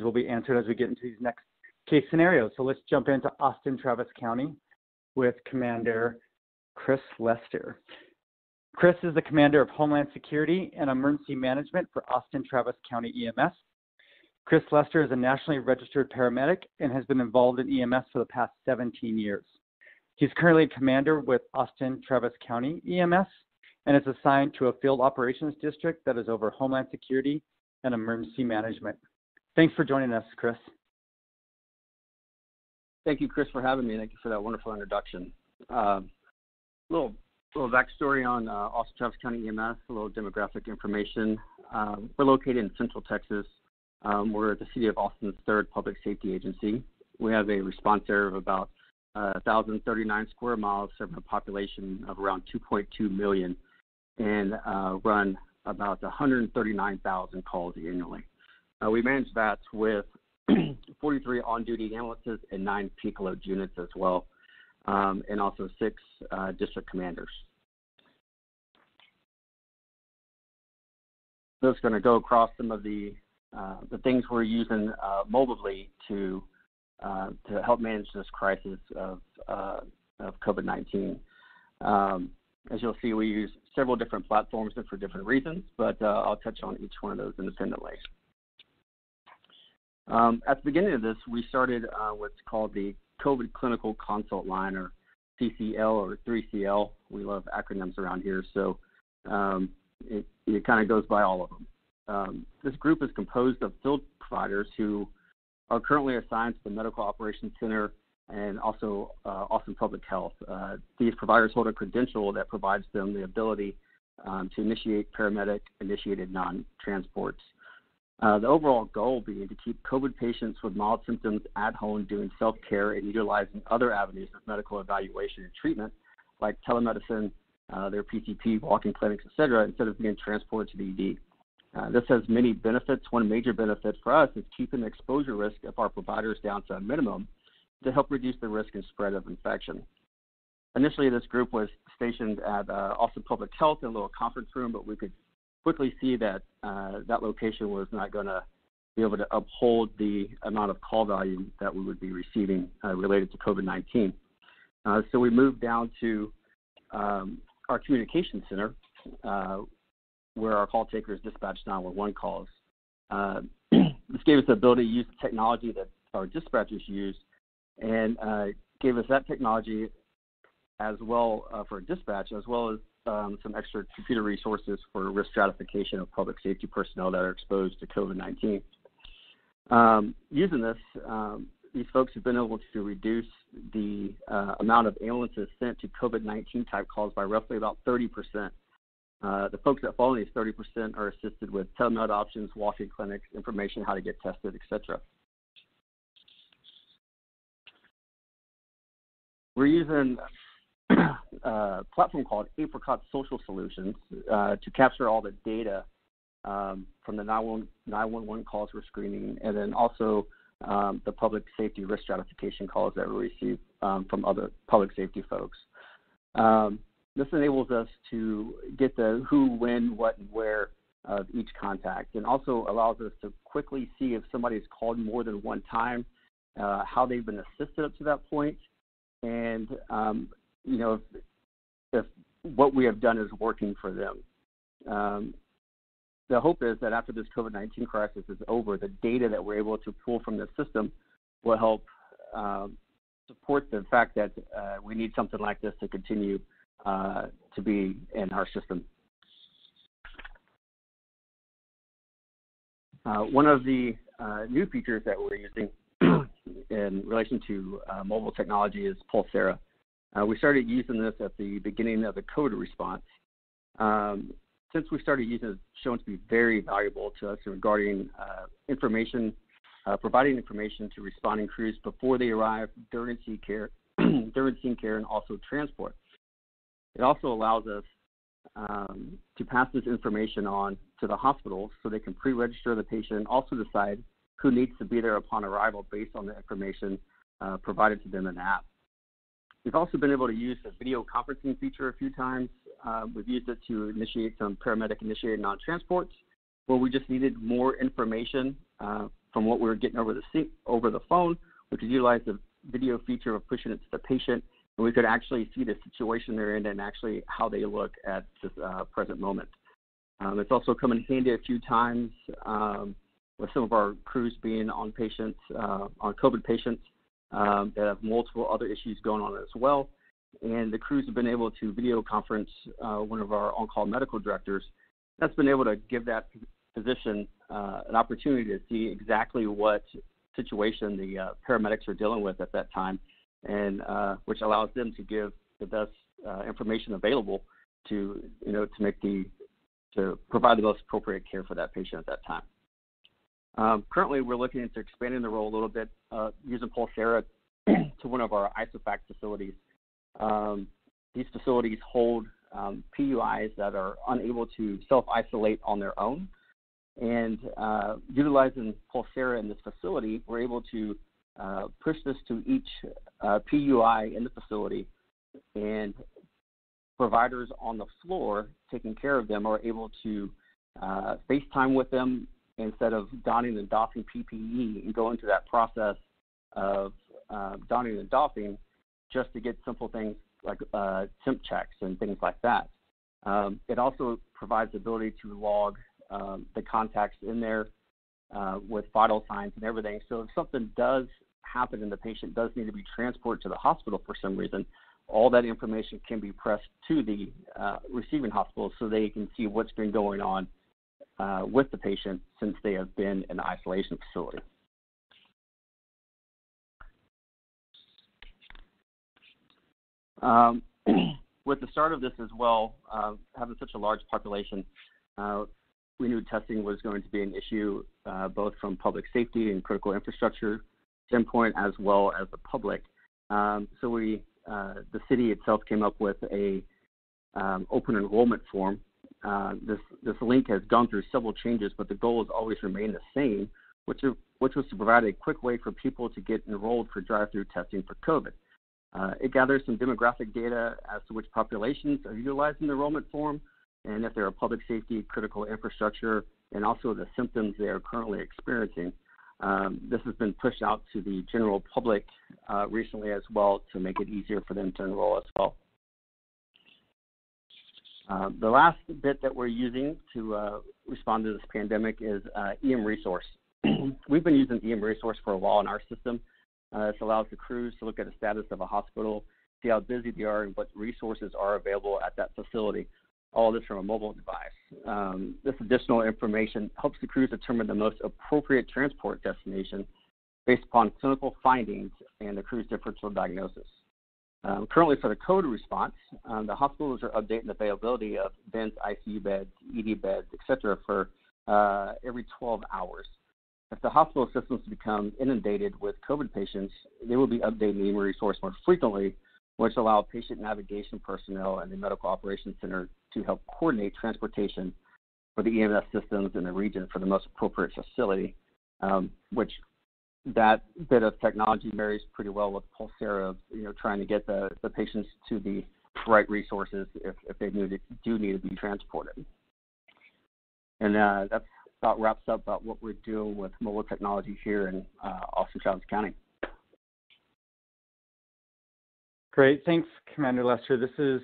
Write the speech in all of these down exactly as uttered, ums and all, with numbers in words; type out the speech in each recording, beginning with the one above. will be answered as we get into these next case scenarios. So let's jump into Austin-Travis County with Commander Chris Lester. Chris is the Commander of Homeland Security and Emergency Management for Austin-Travis County E M S. Chris Lester is a nationally registered paramedic and has been involved in E M S for the past seventeen years. He's currently commander with Austin-Travis County E M S and is assigned to a field operations district that is over Homeland Security and Emergency Management. Thanks for joining us, Chris. Thank you, Chris, for having me. Thank you for that wonderful introduction. A uh, little, little backstory on uh, Austin-Travis County E M S, a little demographic information. Uh, we're located in Central Texas. Um, we're the City of Austin's third public safety agency. We have a response area of about uh, one thousand thirty-nine square miles, serving a population of around two point two million, and uh, run about one hundred thirty-nine thousand calls annually. Uh, we manage that with forty-three on-duty ambulances and nine peak-load units as well, um, and also six uh, district commanders. So it's going to go across some of the Uh, the things we're using uh, mobily to uh, to help manage this crisis of uh, of COVID nineteen. Um, as you'll see, we use several different platforms and for different reasons, but uh, I'll touch on each one of those independently. Um, at the beginning of this, we started uh, what's called the COVID Clinical Consult Line, or C C L or three C L. We love acronyms around here, so um, it, it kind of goes by all of them. Um, this group is composed of field providers who are currently assigned to the Medical Operations Center and also uh, Austin Public Health. Uh, these providers hold a credential that provides them the ability um, to initiate paramedic-initiated non-transports. Uh, the overall goal being to keep COVID patients with mild symptoms at home doing self-care and utilizing other avenues of medical evaluation and treatment, like telemedicine, uh, their P C P, walk-in clinics, et cetera, instead of being transported to the E D. Uh, this has many benefits. One major benefit for us is keeping the exposure risk of our providers down to a minimum to help reduce the risk and spread of infection. Initially, this group was stationed at uh, Austin Public Health in a little conference room, but we could quickly see that uh, that location was not going to be able to uphold the amount of call volume that we would be receiving uh, related to COVID nineteen. Uh, so we moved down to um, our communication center, uh, where our call takers dispatch nine one one calls. Uh, this gave us the ability to use the technology that our dispatchers use, and uh, gave us that technology as well uh, for dispatch, as well as um, some extra computer resources for risk stratification of public safety personnel that are exposed to COVID nineteen. Um, using this, um, these folks have been able to reduce the uh, amount of ambulances sent to COVID nineteen type calls by roughly about thirty percent. Uh, the folks that fall in these thirty percent are assisted with telemed options, walk-in clinics, information how to get tested, et cetera. We're using a platform called Apricot Social Solutions uh, to capture all the data um, from the nine one one calls we're screening, and then also um, the public safety risk stratification calls that we receive um, from other public safety folks. Um, This enables us to get the who, when, what, and where of each contact, and also allows us to quickly see if somebody's called more than one time, uh, how they've been assisted up to that point, and um, you know if, if what we have done is working for them. Um, the hope is that after this COVID nineteen crisis is over, the data that we're able to pull from the system will help um, support the fact that uh, we need something like this to continue Uh, to be in our system. Uh, one of the uh, new features that we're using in relation to uh, mobile technology is Pulsara. Uh, we started using this at the beginning of the COVID response. Um, since we started using it, it's shown to be very valuable to us regarding uh, information, uh, providing information to responding crews before they arrive, during scene care, during scene care, and also transport. It also allows us um, to pass this information on to the hospitals so they can pre-register the patient and also decide who needs to be there upon arrival based on the information uh, provided to them in the app. We've also been able to use the video conferencing feature a few times. Uh, we've used it to initiate some paramedic-initiated non-transports where we just needed more information uh, from what we were getting over the over the phone. We could utilize the video feature of pushing it to the patient, and we could actually see the situation they're in and actually how they look at this uh, present moment. Um, it's also come in handy a few times um, with some of our crews being on patients, uh, on COVID patients um, that have multiple other issues going on as well. And the crews have been able to video conference uh, one of our on-call medical directors. That's been able to give that physician uh, an opportunity to see exactly what situation the uh, paramedics are dealing with at that time, and uh, which allows them to give the best uh, information available to, you know, to make the, to provide the most appropriate care for that patient at that time. Um, currently, we're looking into expanding the role a little bit uh, using Pulsara to one of our ISOFAC facilities. Um, these facilities hold um, P U Is that are unable to self-isolate on their own. And uh, utilizing Pulsara in this facility, we're able to uh, push this to each uh, P U I in the facility, and providers on the floor taking care of them are able to uh, FaceTime with them instead of donning and doffing P P E and going through that process of uh, donning and doffing just to get simple things like uh, temp checks and things like that. Um, it also provides the ability to log Um, the contacts in there uh, with vital signs and everything. So if something does happen and the patient does need to be transported to the hospital for some reason, all that information can be pressed to the uh, receiving hospital so they can see what's been going on uh, with the patient since they have been in the isolation facility. Um, with the start of this as well, uh, having such a large population, uh, we knew testing was going to be an issue, uh, both from public safety and critical infrastructure standpoint, as well as the public. Um, so we, uh, the city itself came up with a um, open enrollment form. Uh, this, this link has gone through several changes, but the goal has always remained the same, which, are, which was to provide a quick way for people to get enrolled for drive-through testing for COVID. Uh, it gathers some demographic data as to which populations are utilizing the enrollment form, and if there are public safety, critical infrastructure, and also the symptoms they are currently experiencing. Um, this has been pushed out to the general public uh, recently as well to make it easier for them to enroll as well. Uh, the last bit that we're using to uh, respond to this pandemic is uh, E M resource. We've been using E M resource for a while in our system. Uh, this allows the crews to look at the status of a hospital, see how busy they are and what resources are available at that facility. All this from a mobile device. Um, this additional information helps the crews determine the most appropriate transport destination based upon clinical findings and the crew's differential diagnosis. Um, currently for the COVID response, um, the hospitals are updating the availability of vents, I C U beds, E D beds, et cetera, for uh, every twelve hours. If the hospital systems become inundated with COVID patients, they will be updating the resource more frequently, which allow patient navigation personnel and the Medical Operations Center to help coordinate transportation for the E M S systems in the region for the most appropriate facility, um, which that bit of technology marries pretty well with Pulsara of, you know, trying to get the, the patients to the right resources if, if they do, do need to be transported. And uh, that about wraps up about what we're doing with mobile technology here in uh, Austin-Travis County. Great. Thanks, Commander Lester. This is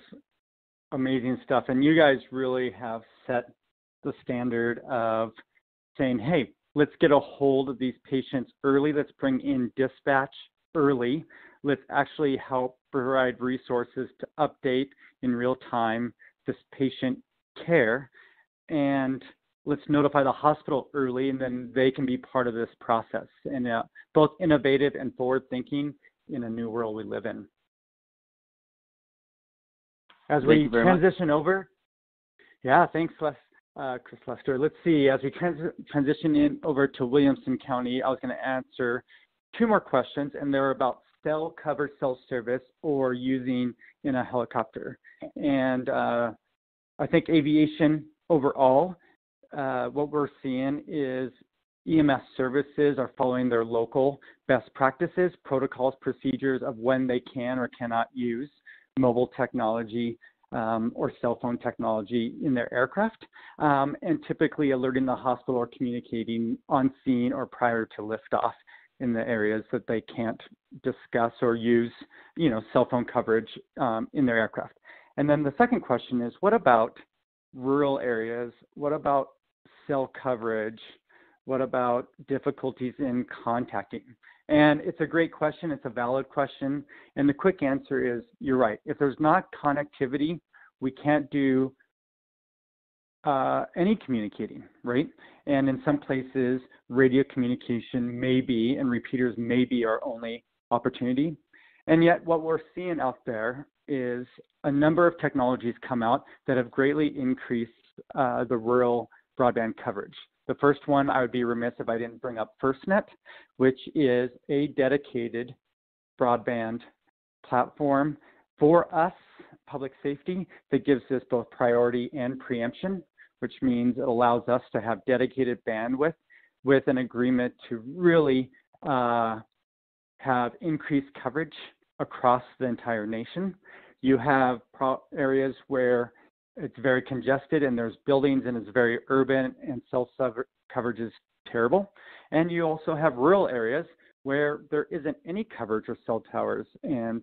amazing stuff. And you guys really have set the standard of saying, hey, let's get a hold of these patients early. Let's bring in dispatch early. Let's actually help provide resources to update in real time this patient care. And let's notify the hospital early, and then they can be part of this process. And uh, both innovative and forward-thinking in a new world we live in. As we transition over, yeah, thanks, Les, uh, Chris Lester. Let's see, as we trans transition in over to Williamson County, I was going to answer two more questions, and they're about cell covered self-service or using in a helicopter. And uh, I think aviation overall, uh, what we're seeing is E M S services are following their local best practices, protocols, procedures of when they can or cannot use mobile technology um, or cell phone technology in their aircraft, um, and typically alerting the hospital or communicating on scene or prior to liftoff in the areas that they can't discuss or use, you know, cell phone coverage um, in their aircraft. And then the second question is, what about rural areas? What about cell coverage? What about difficulties in contacting? And it's a great question. It's a valid question. And the quick answer is, you're right. If there's not connectivity, we can't do uh, any communicating, right? And in some places, radio communication may be, and repeaters may be our only opportunity. And yet what we're seeing out there is a number of technologies come out that have greatly increased uh, the rural broadband coverage. The first one, I would be remiss if I didn't bring up FirstNet, which is a dedicated broadband platform for us, public safety, that gives us both priority and preemption, which means it allows us to have dedicated bandwidth with an agreement to really uh, have increased coverage across the entire nation. You have pro areas where it's very congested and there's buildings and it's very urban and cell coverage is terrible. And you also have rural areas where there isn't any coverage or cell towers and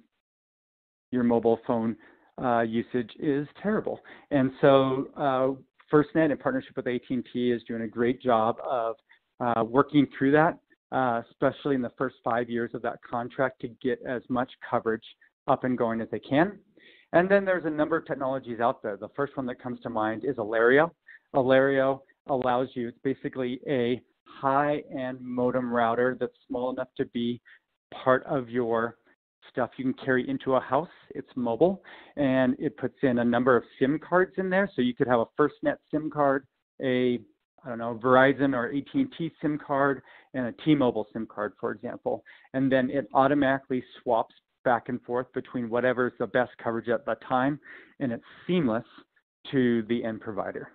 your mobile phone uh, usage is terrible. And so uh, FirstNet in partnership with A T and T is doing a great job of uh, working through that, uh, especially in the first five years of that contract, to get as much coverage up and going as they can. And then there's a number of technologies out there. The first one that comes to mind is Alario. Alario allows you, it's basically a high-end modem router that's small enough to be part of your stuff you can carry into a house. It's mobile, and it puts in a number of SIM cards in there. So you could have a FirstNet SIM card, a, I don't know, Verizon or A T and T SIM card, and a T-Mobile SIM card, for example. And then it automatically swaps back and forth between whatever's the best coverage at the time, and it's seamless to the end provider.